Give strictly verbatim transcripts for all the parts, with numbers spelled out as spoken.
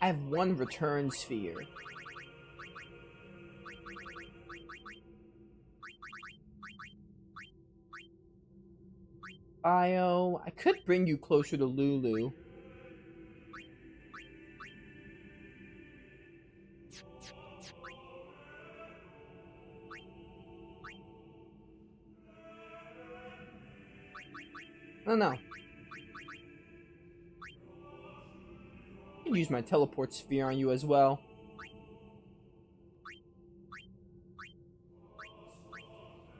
I have one return sphere. Io, I could bring you closer to Lulu. No, no. I could use my teleport sphere on you as well.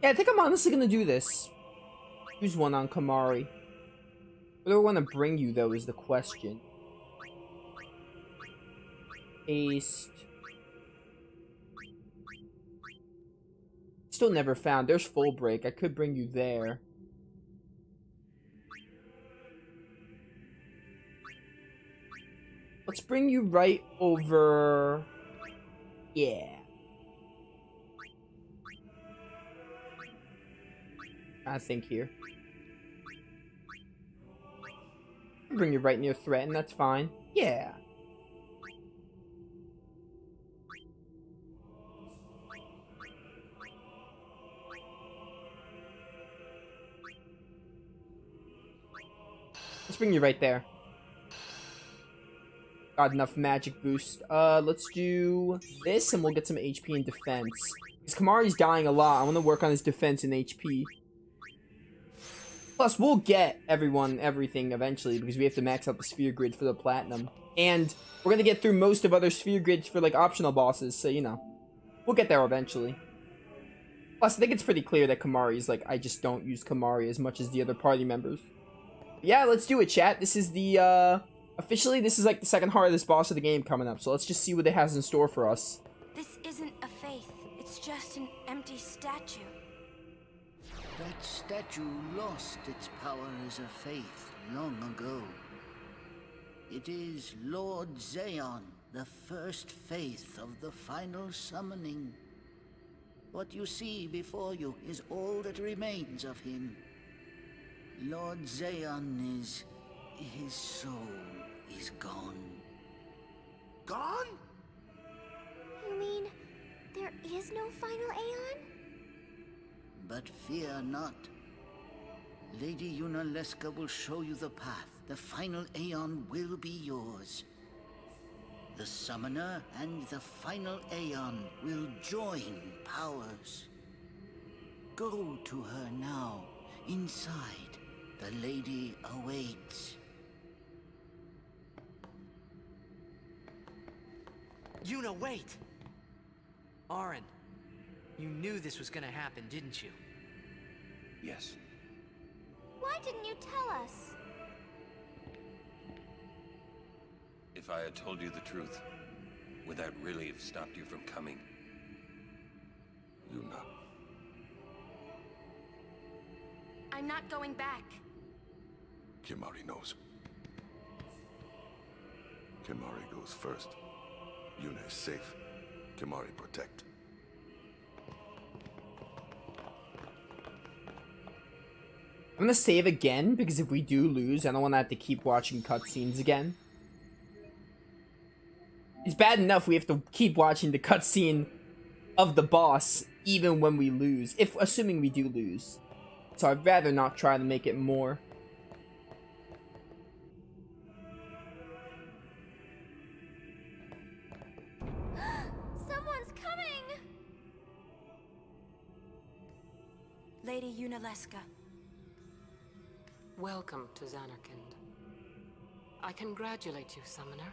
Yeah, I think I'm honestly gonna do this. Use one on Kimahri. What do I want to bring you, though, is the question. Haste. Still never found. There's Full Break. I could bring you there. Let's bring you right over... Yeah. I think here. Bring you right near Threaten, that's fine. Yeah. Let's bring you right there. Got enough magic boost. Uh, let's do this and we'll get some H P and defense. Because Kimahri's dying a lot. I want to work on his defense and H P. Plus, we'll get everyone everything eventually because we have to max out the sphere grid for the platinum. And we're going to get through most of other sphere grids for, like, optional bosses. So, you know, we'll get there eventually. Plus, I think it's pretty clear that Kimahri's, like, I just don't use Kimahri as much as the other party members. But yeah, let's do it, chat. This is the, uh, officially, this is, like, the second hardest boss of the game coming up. So let's just see what it has in store for us. This isn't a faith. It's just an empty statue. That statue lost its power as a faith long ago. It is Lord Zeon, the first faith of the final summoning. What you see before you is all that remains of him. Lord Zeon is... his soul is gone. Gone? You mean there is no final Aeon? But fear not. Lady Yunalesca will show you the path. The final Aeon will be yours. The Summoner and the final Aeon will join powers. Go to her now. Inside, the Lady awaits. Yuna, wait! Auron. You knew this was gonna happen, didn't you? Yes. Why didn't you tell us? If I had told you the truth, would that really have stopped you from coming? Yuna. I'm not going back. Kimahri knows. Kimahri goes first. Yuna is safe. Kimahri protect. I'm gonna save again, because if we do lose, I don't want to have to keep watching cutscenes again. It's bad enough we have to keep watching the cutscene of the boss, even when we lose. If, assuming we do lose. So I'd rather not try to make it more. Someone's coming! Lady Yunalesca. Welcome to Zanarkand. I congratulate you, Summoner.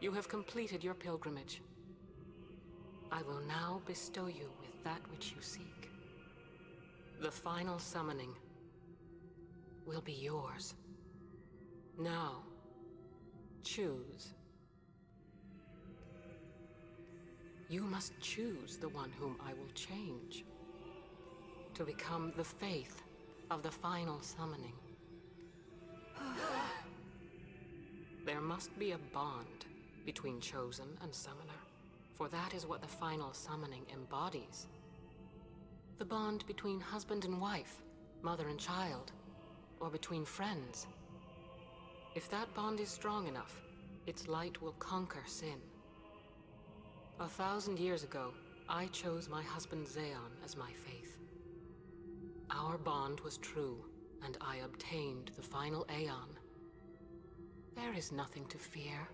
You have completed your pilgrimage. I will now bestow you with that which you seek. The final summoning will be yours. Now, choose. You must choose the one whom I will change to become the faith of the final summoning. There must be a bond between Chosen and Summoner, for that is what the final summoning embodies. The bond between husband and wife, mother and child, or between friends. If that bond is strong enough, Its light will conquer sin. A thousand years ago, I chose my husband Zeon as my faith. Our bond was true, and I obtained the final Aeon. There is nothing to fear.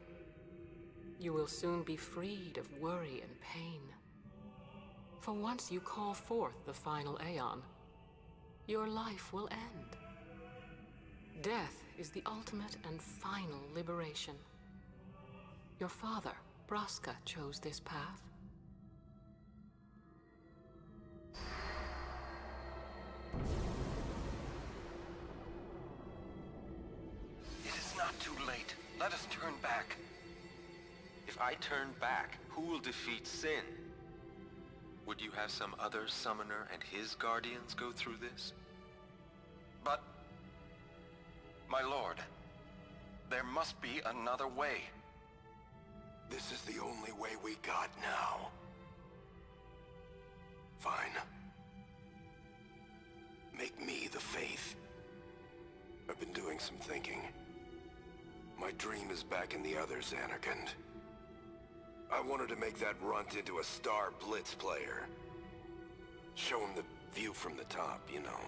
You will soon be freed of worry and pain. For once you call forth the final Aeon, your life will end. Death is the ultimate and final liberation. Your father, Braska, chose this path. It is not too late. Let us turn back. If I turn back, who will defeat Sin? Would you have some other summoner and his guardians go through this? But, my lord, there must be another way. This is the only way we got now. Fine. Make me the faith. I've been doing some thinking. My dream is back in the other Zanarkand. I wanted to make that runt into a star blitz player. Show him the view from the top, you know.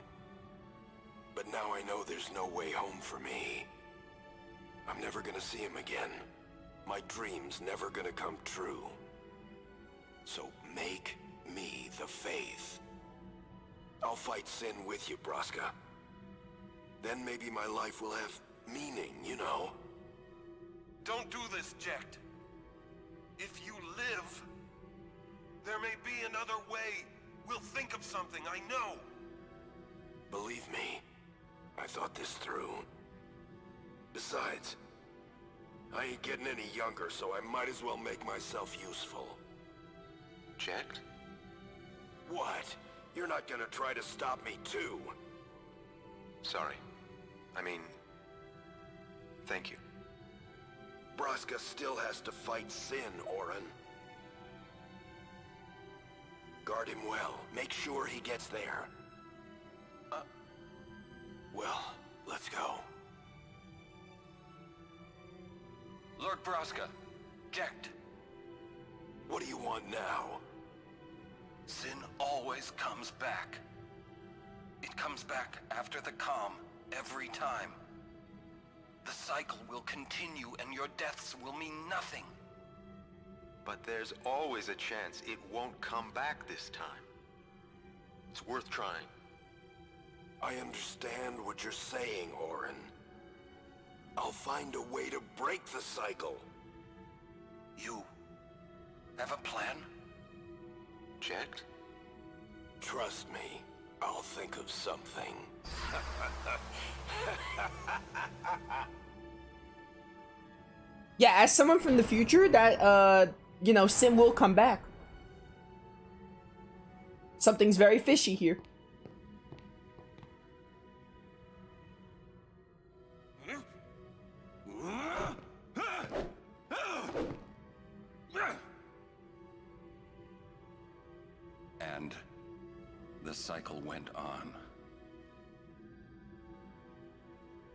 But now I know there's no way home for me. I'm never gonna see him again. My dream's never gonna come true. So make me the faith. I'll fight Sin with you, Braska. Then maybe my life will have meaning, you know? Don't do this, Jecht. If you live, there may be another way. We'll think of something, I know. Believe me, I thought this through. Besides, I ain't getting any younger, so I might as well make myself useful. Checked? What? You're not gonna try to stop me too? Sorry. I mean, thank you. Braska still has to fight Sin, Auron. Guard him well. Make sure he gets there. Uh, well, let's go. Lord Braska, Jecht. What do you want now? Sin always comes back. It comes back after the calm, every time. The cycle will continue and your deaths will mean nothing. But there's always a chance it won't come back this time. It's worth trying. I understand what you're saying, Auron. I'll find a way to break the cycle. You have a plan? Jecht? Trust me, I'll think of something. Yeah, as someone from the future, that, uh, you know, Sin will come back. Something's very fishy here. And the cycle went on.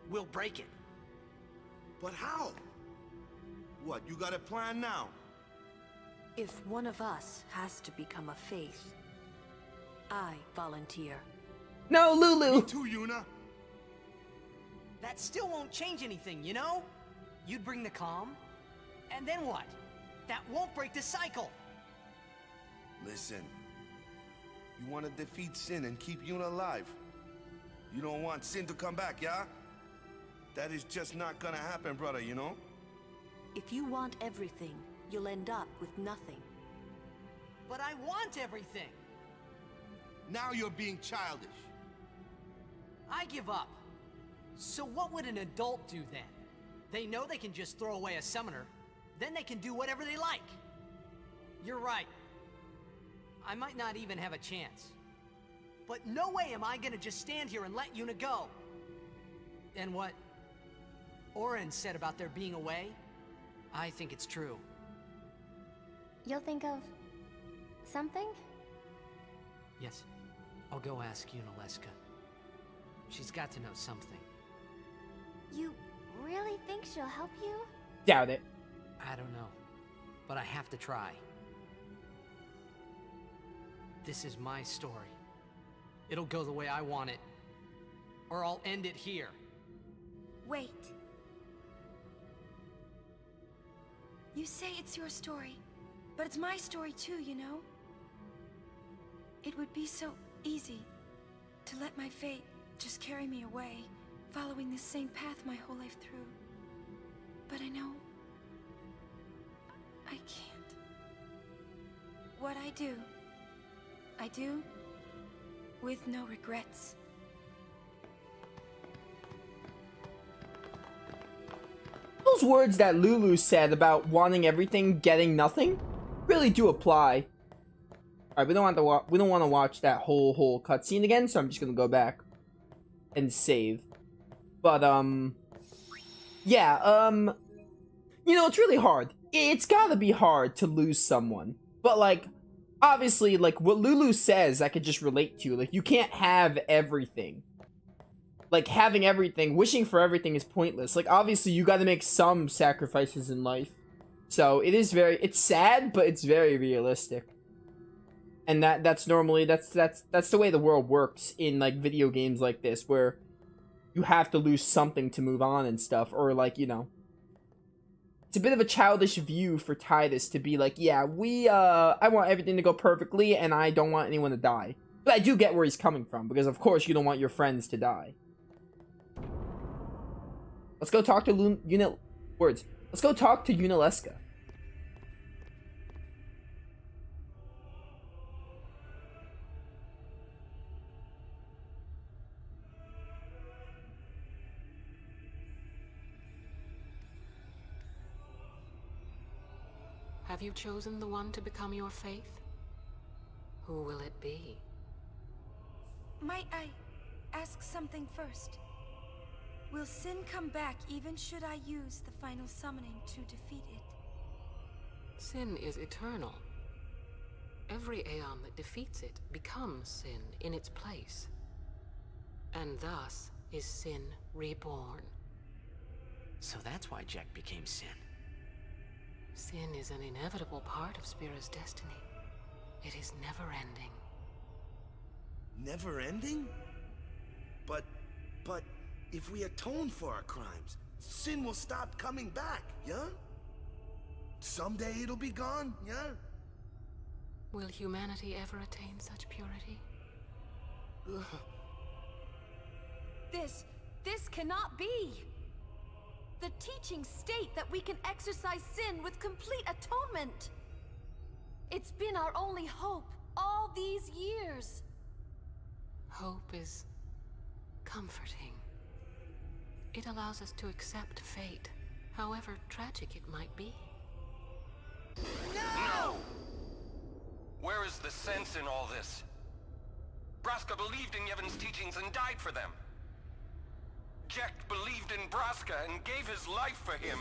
We'll break it. But how? What, you got a plan now? If one of us has to become a faith, I volunteer. No, Lulu! Me too, Yuna! That still won't change anything, you know? You'd bring the calm, and then what? That won't break the cycle! Listen. You want to defeat Sin and keep Yuna alive. You don't want Sin to come back, yeah? That is just not gonna happen, brother, you know? If you want everything, you'll end up with nothing. But I want everything! Now you're being childish. I give up. So what would an adult do then? They know they can just throw away a summoner. Then they can do whatever they like. You're right. I might not even have a chance. But no way am I gonna just stand here and let Yuna go. And what Auron said about there being a way, I think it's true. You'll think of something? Yes. I'll go ask Yunalesca. She's got to know something. You really think she'll help you? Doubt it. I don't know, but I have to try. This is my story. It'll go the way I want it, or I'll end it here. Wait. You say it's your story, but it's my story too, you know? It would be so easy to let my fate just carry me away, following this same path my whole life through. But I know I can't. What I do, I do with no regrets. Those words that Lulu said about wanting everything, getting nothing, really do apply. All right, we don't want to wa we don't want to watch that whole whole cutscene again, so I'm just gonna go back and save. But um, yeah, um, you know, it's really hard. It's gotta be hard to lose someone, but like, obviously, like what Lulu says, I could just relate to. Like, you can't have everything. Like, having everything, wishing for everything is pointless. Like, obviously, you got to make some sacrifices in life. So, it is very, it's sad, but it's very realistic. And that that's normally, that's, that's, that's the way the world works in, like, video games like this, where you have to lose something to move on and stuff. Or, like, you know. It's a bit of a childish view for Tidus to be like, yeah, we, uh, I want everything to go perfectly, and I don't want anyone to die. But I do get where he's coming from, because, of course, you don't want your friends to die. Let's go talk to Lun- Yuna- words. Let's go talk to Yunalesca. Have you chosen the one to become your faith? Who will it be? Might I ask something first? Will Sin come back even should I use the final summoning to defeat it? Sin is eternal. Every Aeon that defeats it becomes Sin in its place. And thus is Sin reborn. So that's why Jecht became Sin. Sin is an inevitable part of Spira's destiny. It is never-ending. Never-ending? But... but... if we atone for our crimes, Sin will stop coming back, yeah? Someday it'll be gone, yeah? Will humanity ever attain such purity? Ugh. This... this cannot be! The teachings state that we can exercise Sin with complete atonement! It's been our only hope all these years! Hope is... comforting. It allows us to accept fate, however tragic it might be. No! Where is the sense in all this? Braska believed in Yevon's teachings and died for them. Jecht believed in Braska and gave his life for him.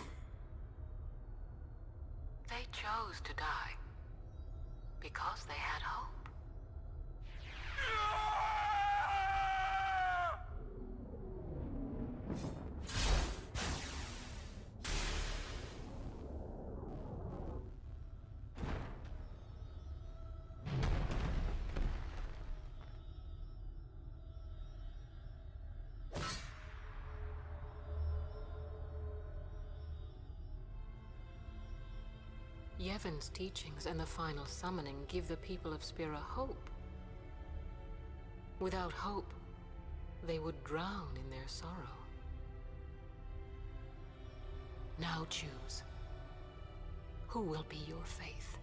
They chose to die because they had hope. No! Yevon's teachings and the final summoning give the people of Spira hope. Without hope, they would drown in their sorrow. Now choose. Who will be your faith?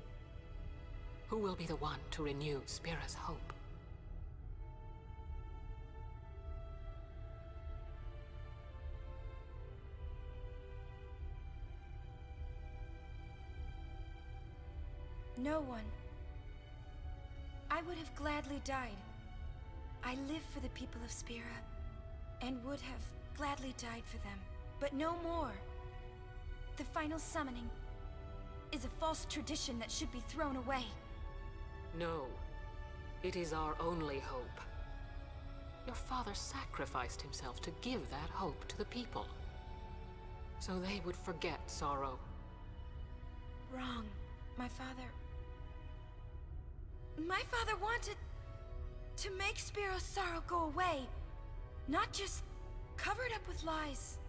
Who will be the one to renew Spira's hope? No one. I would have gladly died. I live for the people of Spira, and would have gladly died for them, but no more. The final summoning is a false tradition that should be thrown away. No, it is our only hope. Your father sacrificed himself to give that hope to the people, so they would forget sorrow My father... My father wanted to make Spira's sorrow go away, not just covered up with lies.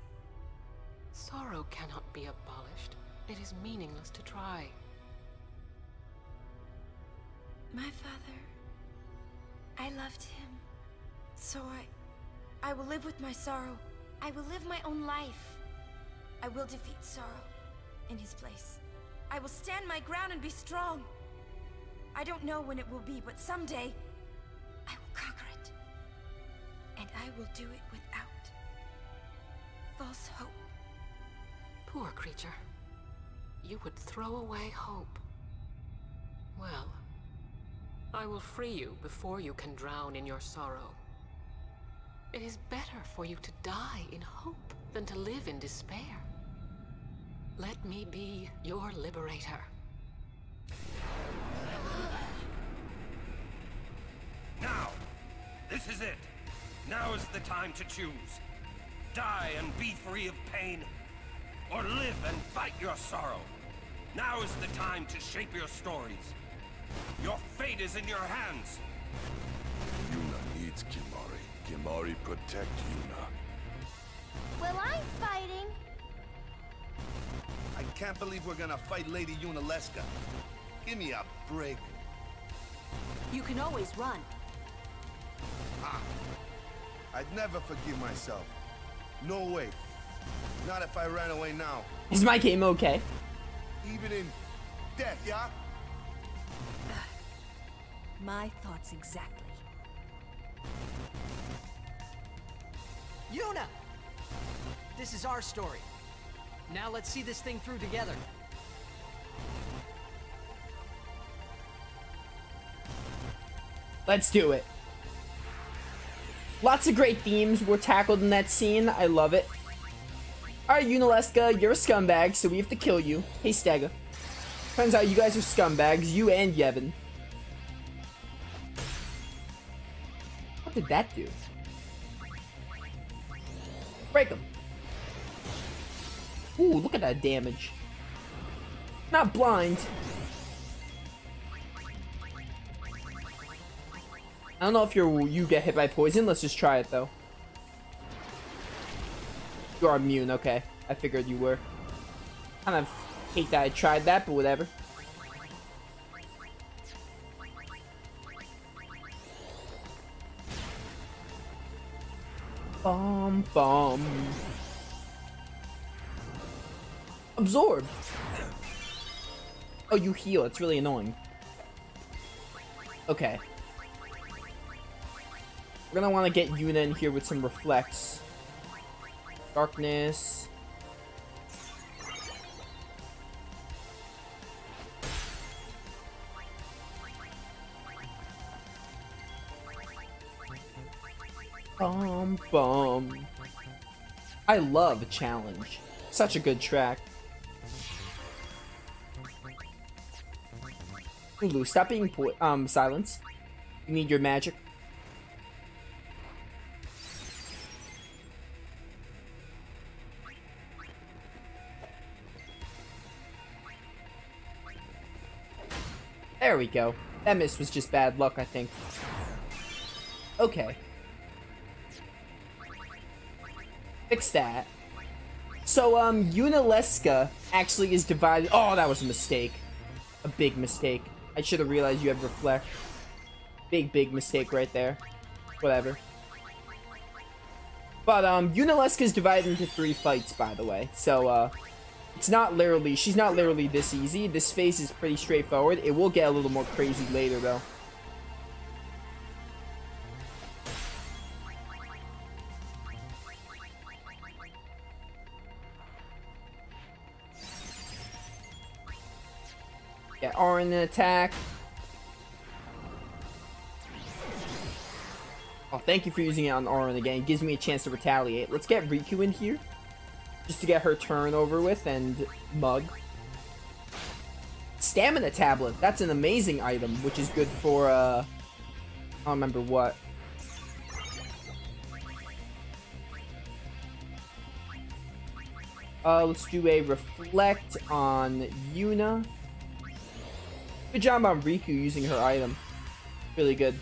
Sorrow cannot be abolished. It is meaningless to try. My father... I loved him. So I... I will live with my sorrow. I will live my own life. I will defeat sorrow in his place. I will stand my ground and be strong. I don't know when it will be, but someday, I will conquer it. And I will do it without false hope. Poor creature. You would throw away hope. Well, I will free you before you can drown in your sorrow. It is better for you to die in hope than to live in despair. Let me be your liberator. Now! This is it! Now is the time to choose. Die and be free of pain, or live and fight your sorrow. Now is the time to shape your stories. Your fate is in your hands. Yuna needs Kimahri. Kimahri, protect Yuna. Well, I'm fighting. I can't believe we're gonna fight Lady Yunalesca. Give me a break. You can always run. Ah, I'd never forgive myself. No way. Not if I ran away now. Is my game okay? Even in death, yeah? My thoughts exactly. Yuna! This is our story. Now let's see this thing through together. Let's do it. Lots of great themes were tackled in that scene. I love it. Alright, Yunalesca, you're a scumbag, so we have to kill you. Hey, Stagga. Turns out you guys are scumbags, you and Yevon. What did that do? Break him. Ooh, look at that damage. Not blind. I don't know if you're, you get hit by poison. Let's just try it, though. You are immune. Okay. I figured you were. Kind of hate that I tried that, but whatever. Bomb, bomb. Absorb. Oh, you heal. It's really annoying. Okay. We're gonna want to get Yuna in here with some reflects. Darkness. Bum, bum. I love a challenge. Such a good track. Lulu, stop being po- um, silenced. You need your magic. There we go. That miss was just bad luck, I think. Okay. Fix that. So, um, Yunalesca actually is divided. Oh, that was a mistake. A big mistake. I should have realized you had reflect. Big, big mistake right there. Whatever. But, um, Yunalesca is divided into three fights, by the way. So, uh... It's not literally, she's not literally this easy. This phase is pretty straightforward. It will get a little more crazy later, though. Yeah, Auron an attack. Oh, thank you for using it on Auron again. It gives me a chance to retaliate. Let's get Rikku in here. Just to get her turn over with and mug. Stamina tablet. That's an amazing item, which is good for, uh... I don't remember what. Uh, let's do a reflect on Yuna. Good job on Rikku using her item. Really good.